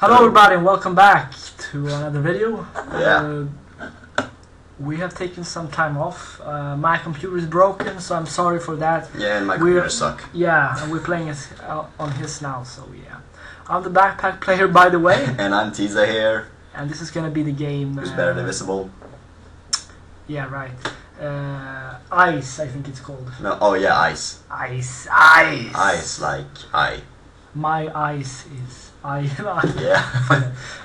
Hello everybody and welcome back to another video. We have taken some time off. My computer is broken, so I'm sorry for that. Yeah, and my computer sucks. Yeah, and we're playing it on his now, so yeah. I'm the backpack player, by the way. And I'm TeeZaah here. And this is gonna be the game. Who's better divisible? Yeah, right. Ice, I think it's called. No, oh yeah, Ice. Ice, Ice. Ice, like I. My ice is. I yeah.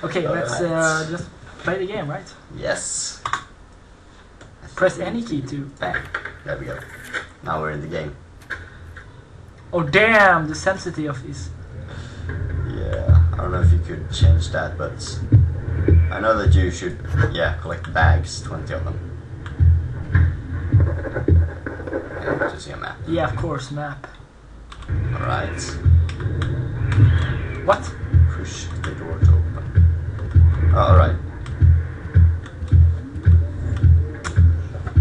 Okay, let's just play the game, right? Yes. Press any key to. There we go. Now we're in the game. Oh damn! The sensitivity of this. Yeah, I don't know if you could change that, but I know that you should. Yeah, collect bags, 20 of them. Yeah, to see a map. Yeah, of course, map. All right. What? Push the door to open. Oh, alright.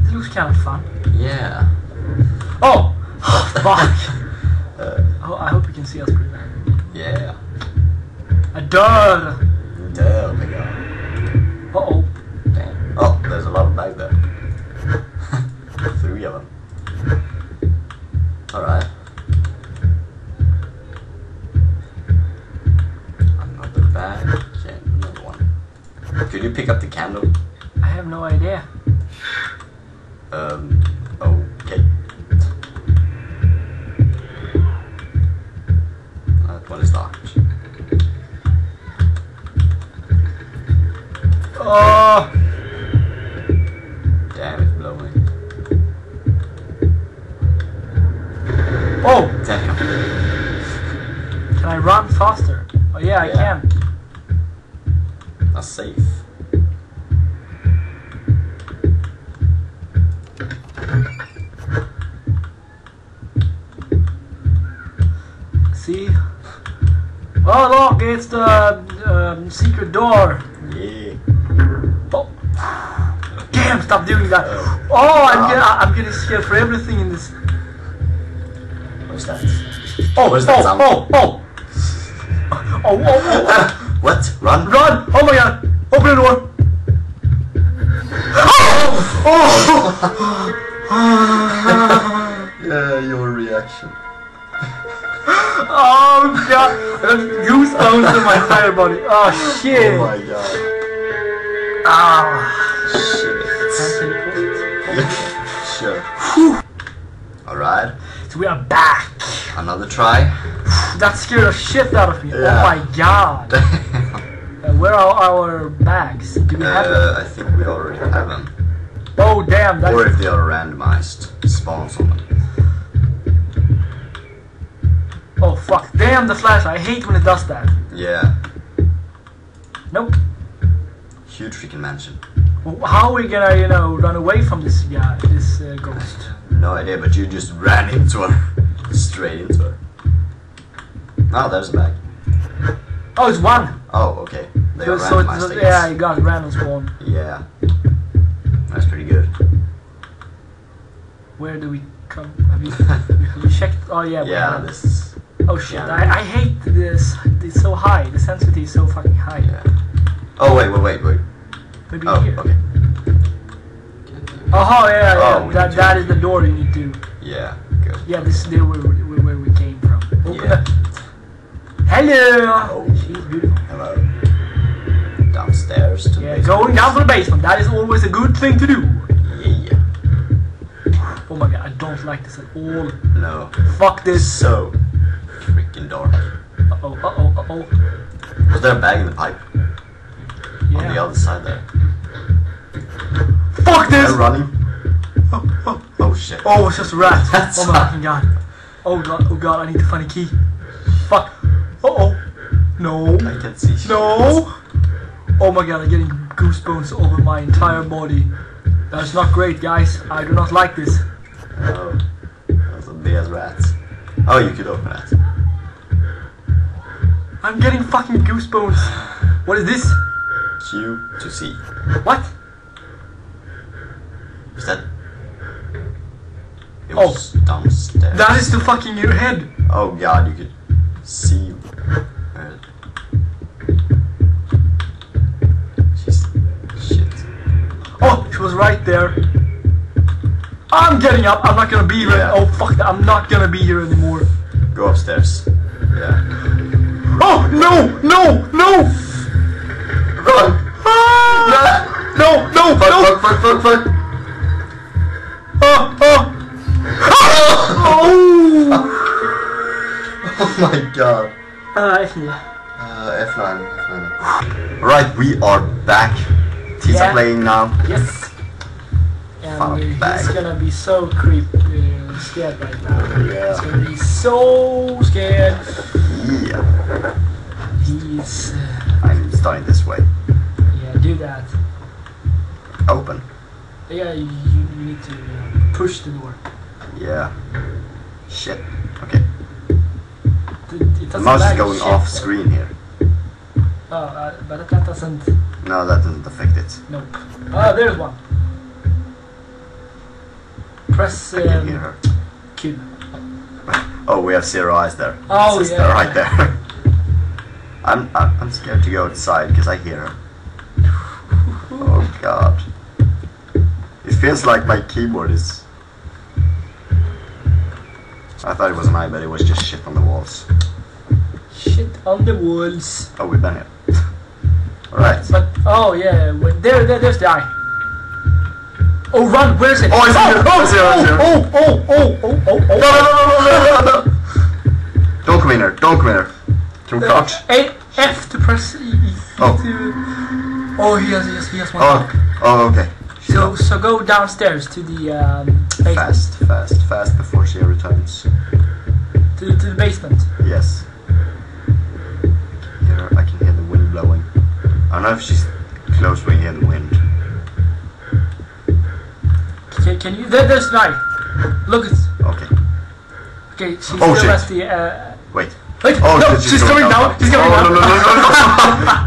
It looks kind of fun. Yeah. Oh! Fuck! Oh, I hope you can see us pretty well. Yeah. A door! There we go. Uh oh. Damn. Oh, there's a lot of bags there. 3 of them. Alright. Could you pick up the candle? I have no idea. Okay. That one is locked. Oh! Damn, it's blowing. Oh! Damn. Can I run faster? Oh yeah, I can. That's safe. See? Oh look, it's the secret door. Yeah. Oh. Damn! Stop doing that. Oh, I'm getting scared for everything in this. What's that? Oh! Where's that sound? Oh! Oh! Oh! Oh! Oh! Oh. What? Run? Run! Oh my god! Open the door! Oh! Oh! Yeah, your reaction. Oh god! Goosebumps in my entire body. Oh shit! Oh my god. Ah! Shit. Sure. Alright. So we are back! Another try. That scared the shit out of me. Yeah. Oh my god. Where are our bags? Do we have them? I think we already have them. Oh damn. That's or if they are randomized spawns on them. Oh fuck. Damn the flash. I hate when it does that. Yeah. Nope. Huge freaking mansion. How are we gonna, you know, run away from this guy, this ghost? No idea, but you just ran into her. Straight into her. Oh, there's a bag. Oh, it's one! Oh, okay. They are randomized, I guess. Yeah, you got random spawn. Yeah. That's pretty good. Where do we come? Have you checked? Oh, yeah. Yeah, this... Oh, shit. Yeah. I hate this. It's so high. The sensitivity is so fucking high. Yeah. Oh, wait. Maybe here. Okay. Oh, yeah, yeah. That is the door you need to... Yeah, good. Yeah, this is where we came from. Okay. Yeah. Hello! Oh, she's beautiful. Hello. Downstairs to the basement. Going down to the basement. That is always a good thing to do. Yeah. Oh my god, I don't like this at all. No. Fuck this. So freaking dark. Uh-oh, uh-oh, uh-oh. Was there a bag in the pipe? Yeah. On the other side there. Fuck this! They're running. Oh, oh, oh shit. Oh, it's just rats. Oh my fucking god. Oh god, oh god, I need to find a key. Fuck. Uh-oh. No. I can see. No. Oh my god, I'm getting goosebumps over my entire body. That's not great, guys. I do not like this. Oh. There's rats. Oh, you could open that. I'm getting fucking goosebumps. What is this? Q to C. What? Is that... It was downstairs. That is the fucking your head. Oh god, you could... See you. I'm getting up. I'm not gonna be here. Yeah. Oh fuck! I'm not gonna be here anymore. Go upstairs. Yeah. Oh no! No! No! Run! Ah. No! No! Fuck, no! Fuck! Fuck! Fuck! Fuck! Oh! Oh! Oh! Oh my god. F9. Right, we are back. TeeZaah playing now. Yes. And he's gonna be so scared right now. Yeah. He's gonna be so scared. Yeah. He's... I'm starting this way. Yeah, do that. Open. Yeah, you need to push the door. Yeah. Shit. Okay. The mouse is going off screen here. Oh, but that doesn't... No, that doesn't affect it. Nope. Ah, there's one. Press Q. Oh, we have zero eyes there. Oh, sister, yeah. Right there. I'm scared to go inside because I hear her. Oh god. It feels like my keyboard is... I thought it was an eye, but it was just shit on the walls. Shit on the walls. Oh, we've been here. Alright. But, oh yeah, there's the eye. Oh, run! Where is it? Oh, it's here! Oh, oh, oh, oh, oh, oh, oh, oh. No. Don't come in here, don't come in here. Don't crouch. F to press E. Oh. Oh, he has one. Oh, oh, okay. So go downstairs to the basement. Fast before she returns. To the basement. Yes. I can hear the wind blowing. I don't know if she's close when you hear the wind. Can you? There's an eye. Look. Okay. Okay. She's still at the. Wait. Wait. Oh, no, she's coming down. She's coming down.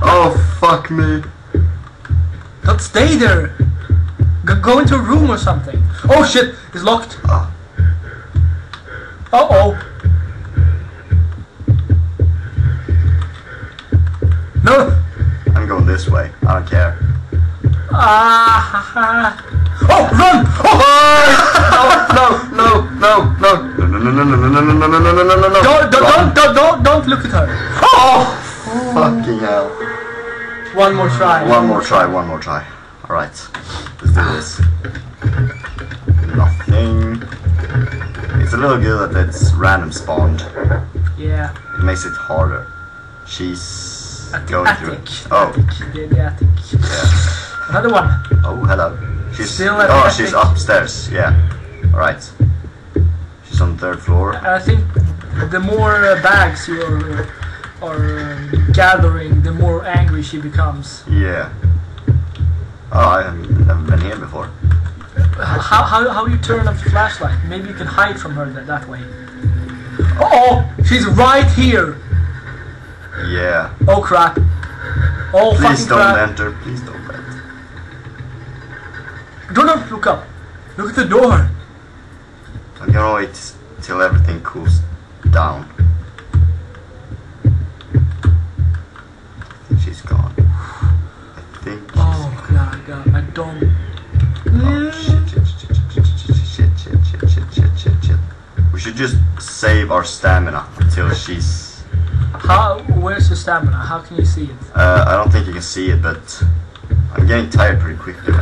Oh, fuck me. Don't stay there. Go into a room or something. Oh shit, it's locked. Oh. No. I'm going this way. I don't care. Oh, run! Oh, no. Don't look at her. Oh, fucking hell. One more try. All right. Let's do this. Nothing. It's a little good that it's random spawned. Yeah. It makes it harder. She's going through it. Oh. The attic. Yeah. Another one. Oh, hello. She's still at attic. Oh, she's upstairs. Yeah. All right. She's on the third floor. I think the more bags you are gathering, the more angry she becomes. Yeah. Oh, I haven't been here before. How you turn up the flashlight? Maybe you can hide from her that way. Oh, she's right here. Yeah. Oh crap. Oh fucking crap. Please don't enter. Please don't enter. Don't look up. Look at the door. I'm gonna wait till everything cools down. I think she's gone. I don't. Oh, shit. We should just save our stamina until she's. Where's your stamina? How can you see it? I don't think you can see it, but I'm getting tired pretty quickly.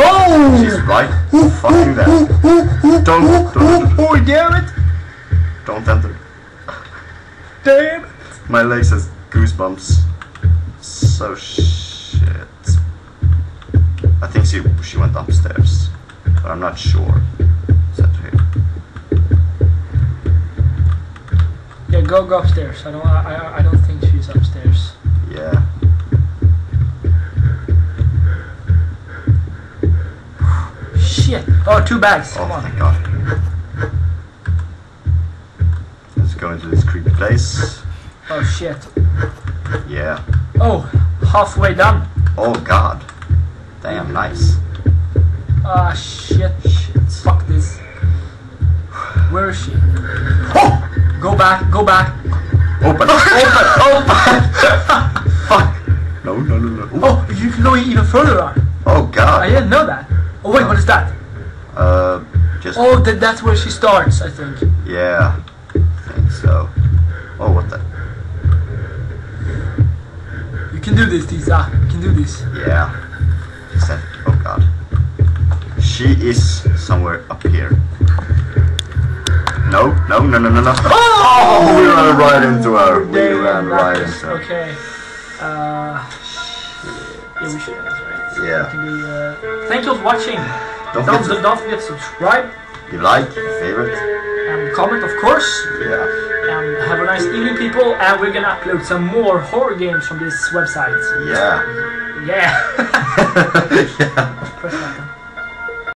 Oh! She's right fucking there. Don't. Oh, damn it! Don't enter. Damn it! My legs has goosebumps. So shit. I think she went upstairs, but I'm not sure. Is that here? Yeah, go upstairs. I don't think she's upstairs. Yeah. Shit! Oh, two bags. Oh, come on. Thank God. Let's go into this creepy place. Oh shit. Yeah. Oh, halfway done. Oh God. Damn, nice. Ah, shit. Fuck this. Where is she? Oh! Go back. Open. Fuck. No. Ooh. Oh, you can go even further on. Oh, God. I didn't know that. Oh, wait, what is that? just. Oh, that's where she starts, I think. Yeah, I think so. Oh, what the? You can do this, TeeZaah. You can do this. Yeah. Except, oh God. She is somewhere up here. No, no, no, no, no, no. Oh, we ran right into her. We ran right into her. Okay. Yeah, we should end this, right? Yeah. Thank you for watching. Don't forget to subscribe. Give like, favorite. And comment, of course. Yeah. And have a nice evening, people. And we're gonna upload some more horror games from this website. Yeah. Yeah. Yeah. Press that.